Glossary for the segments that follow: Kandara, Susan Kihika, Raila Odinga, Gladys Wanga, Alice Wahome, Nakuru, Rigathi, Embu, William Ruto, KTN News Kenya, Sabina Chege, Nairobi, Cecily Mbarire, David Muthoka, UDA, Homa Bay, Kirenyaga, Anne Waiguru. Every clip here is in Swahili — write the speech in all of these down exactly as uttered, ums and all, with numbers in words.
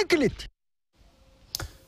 tackle it.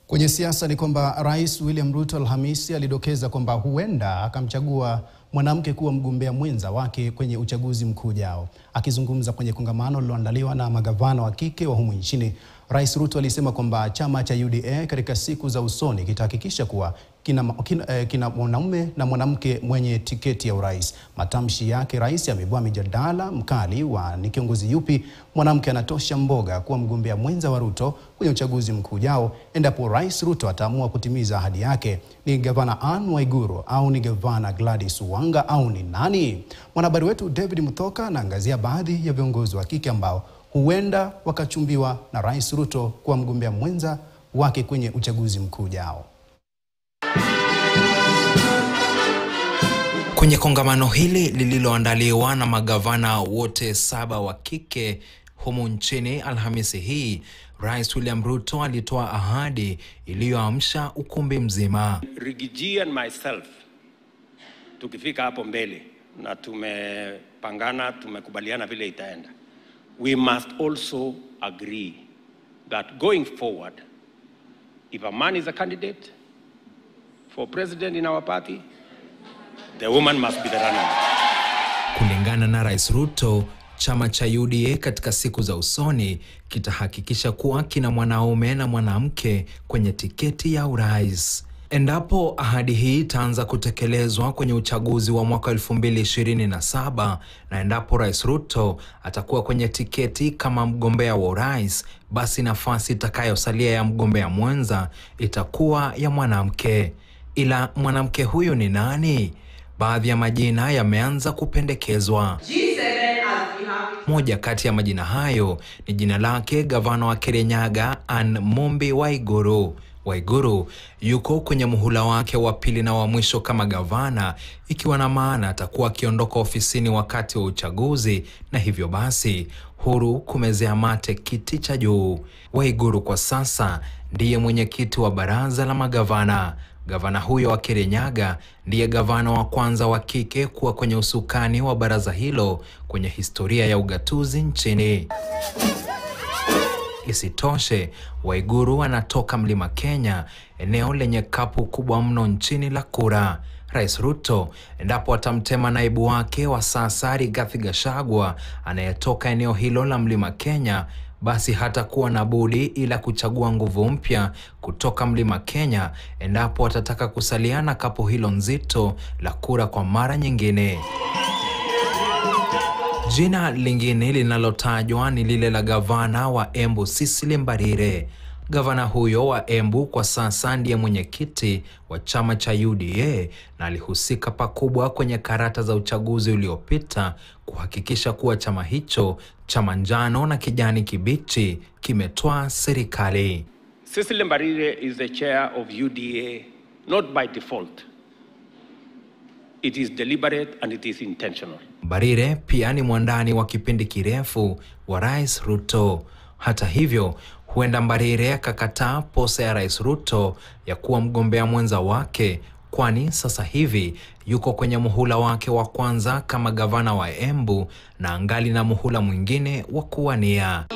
Kwenye siasa ni kwamba Rais William Ruto Alhamisi alidokeza kwamba huenda akamchagua mwanamke kuwa mgombea mwenza wake kwenye uchaguzi mkuu ujao. Akizungumza kwenye kongamano lililoandaliwa na magavana wa kike wa humu nchini, Rais Ruto alisema kwamba chama cha U D A katika siku za usoni kitahakikisha kuwa kina, kina, kina mwanamume na mwanamke mwenye tiketi ya urais. Matamshi yake rais yameibua mijadala mkali wa ni kiongozi yupi mwanamke anatosha mboga kuwa mgombea mwenza wa Ruto kwenye uchaguzi mkuu ujao, endapo Rais Ruto ataamua kutimiza ahadi yake. Ni gavana Anne Waiguru au ni gavana Gladys Wanga au ni nani? Mwanahabari wetu David Muthoka anaangazia baadhi ya viongozi wa kike ambao huenda wakachumbiwa na Rais Ruto kuwa mgombea mwenza wake kwenye uchaguzi mkuu ujao. Kwenye kongamano hili lililoandaliwa na magavana wote saba wa kike humu nchini Alhamisi hii, Rais William Ruto alitoa ahadi iliyoamsha ukumbi mzima. Rigathi and myself tukifika hapo mbele na tumepangana, tumekubaliana vile itaenda. We must also agree that going forward, if a man is a candidate for president in our party, the woman must be the runner. Kulingana na Rais Ruto, chama cha U D A katika siku za usoni kitahakikisha kuwa kina mwanaume na mwanamke kwenye tiketi ya urais. Endapo ahadi hii itaanza kutekelezwa kwenye uchaguzi wa mwaka elfu mbili ishirini na saba na endapo Rais Ruto atakuwa kwenye tiketi kama mgombea wa urais, basi nafasi itakayosalia ya mgombea mwenza itakuwa ya mwanamke. Ila mwanamke huyo ni nani? Baadhi ya majina yameanza kupendekezwa. Moja kati ya majina hayo ni jina lake gavana wa Kirenyaga Anne Mombi Waiguru. Waiguru yuko kwenye muhula wake wa pili na wa mwisho kama gavana, ikiwa na maana atakuwa akiondoka ofisini wakati wa uchaguzi na hivyo basi huru kumezea mate kiti cha juu. Waiguru kwa sasa ndiye mwenyekiti wa baraza la magavana. Gavana huyo wa Kirenyaga ndiye gavana wa kwanza wa kike kuwa kwenye usukani wa baraza hilo kwenye historia ya ugatuzi nchini. Isitoshe, Waiguru anatoka Mlima Kenya, eneo lenye kapu kubwa mno nchini la kura. Rais Ruto, endapo atamtema naibu wake wa sasa Rigathi anayetoka eneo hilo la Mlima Kenya, basi hatakuwa na budi ila kuchagua nguvu mpya kutoka Mlima Kenya endapo atataka kusaliana kapu hilo nzito la kura kwa mara nyingine. Jina lingine linalotajwa ni lile la gavana wa Embu Cecily Mbarire. Gavana huyo wa Embu kwa sasa ndiye mwenyekiti wa chama cha U D A na alihusika pakubwa kwenye karata za uchaguzi uliopita kuhakikisha kuwa chama hicho chama njano na kijani kibichi kimetoa serikali. Cecily Mbarire is the chair of U D A not by default. It is deliberate and it is intentional. Mbarire pia ni mwandani wa kipindi kirefu wa Rais Ruto. Hata hivyo, huenda Mbarire akakataa posa ya Rais Ruto ya kuwa mgombea mwenza wake, kwani sasa hivi yuko kwenye muhula wake wa kwanza kama gavana wa Embu na angali na muhula mwingine wa kuwania.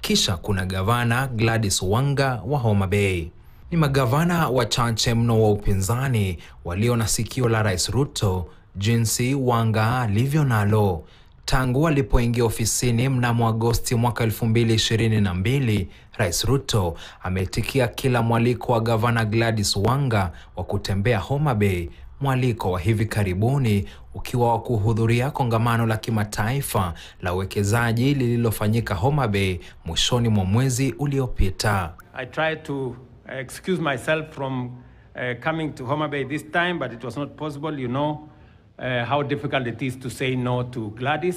Kisha kuna gavana Gladys Wanga wa Homa Bay. Ni magavana wachache mno wa upinzani walio na sikio la Rais Ruto jinsi Wanga alivyo nalo. Tangu alipoingia ofisini mnamo Agosti mwaka elfu mbili ishirini na mbili, Rais Ruto ametikia kila mwaliko wa gavana Gladys Wanga wa kutembea Homa Bay, mwaliko wa hivi karibuni ukiwa wa kuhudhuria kongamano la kimataifa la uwekezaji lililofanyika Homa Bay mwishoni mwa mwezi uliopita. I tried to excuse myself from uh, coming to Homa Bay this time, but it was not possible. You know Uh, how difficult it is to say no to Gladys,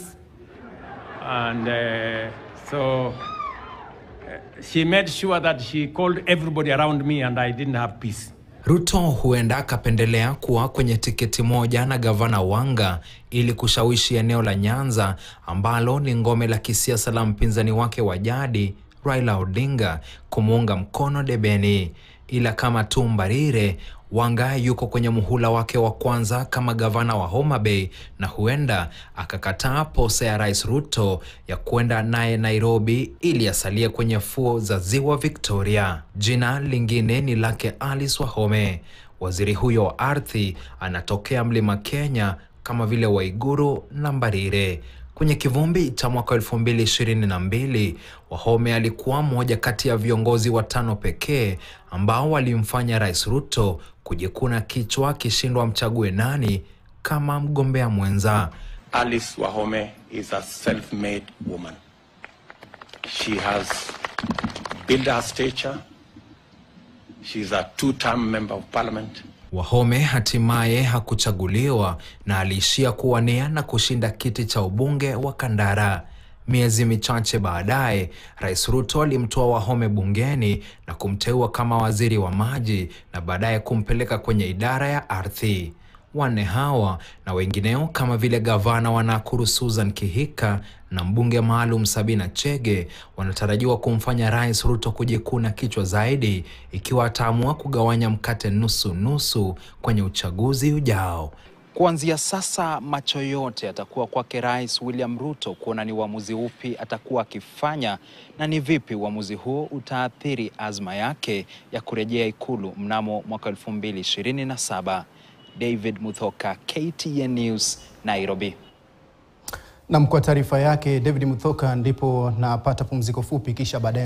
and uh, so uh, she made sure that she called everybody around me and I didn't have peace. Ruto huenda akapendelea kuwa kwenye tiketi moja na gavana Wanga ili kushawishi eneo la Nyanza ambalo ni ngome la kisiasa la mpinzani wake wa jadi Raila Odinga kumuunga mkono debeni. Ila kama tu Mbarire, Wanga yuko kwenye muhula wake wa kwanza kama gavana wa Homa Bay na huenda akakataa posa ya Rais Ruto ya kuenda naye Nairobi ili asalie kwenye fuo za Ziwa Victoria. Jina lingine ni lake Alice Wahome. Waziri huyo wa ardhi anatokea Mlima Kenya kama vile Waiguru na Mbarire. Kwenye kivumbi cha mwaka elfu mbili ishirini na mbili, Wahome alikuwa mmoja kati ya viongozi watano pekee ambao walimfanya Rais Ruto kujikuna kichwa kishindwa mchague nani kama mgombea mwenza. Alice Wahome is a self-made woman. She has built her stature. She is a two-term member of parliament. Wahome hatimaye hakuchaguliwa na aliishia kuwania na kushinda kiti cha ubunge wa Kandara. Miezi michache baadaye, Rais Ruto alimtoa Wahome bungeni na kumteua kama waziri wa maji na baadaye kumpeleka kwenye idara ya ardhi. Wanne hawa na wengineo kama vile gavana wa Nakuru Susan Kihika na mbunge maalum Sabina Chege wanatarajiwa kumfanya Rais Ruto kujikuna kichwa zaidi ikiwa ataamua kugawanya mkate nusu nusu kwenye uchaguzi ujao. Kuanzia sasa macho yote atakuwa kwake Rais William Ruto kuona ni uamuzi upi atakuwa akifanya na ni vipi uamuzi huo utaathiri azma yake ya kurejea ikulu mnamo mwaka elfu mbili ishirini na saba. David Muthoka, K T N News, Nairobi. Na kwa taarifa yake David Muthoka, ndipo napata pumziko fupi kisha baadaye